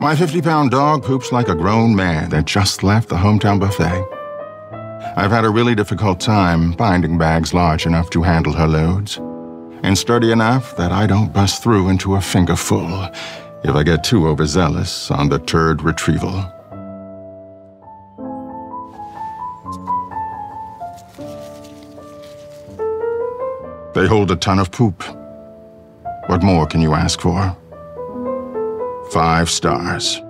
My 50-pound dog poops like a grown man that just left the hometown buffet. I've had a really difficult time finding bags large enough to handle her loads, and sturdy enough that I don't bust through into a finger full if I get too overzealous on the turd retrieval. They hold a ton of poop. What more can you ask for? 5 stars.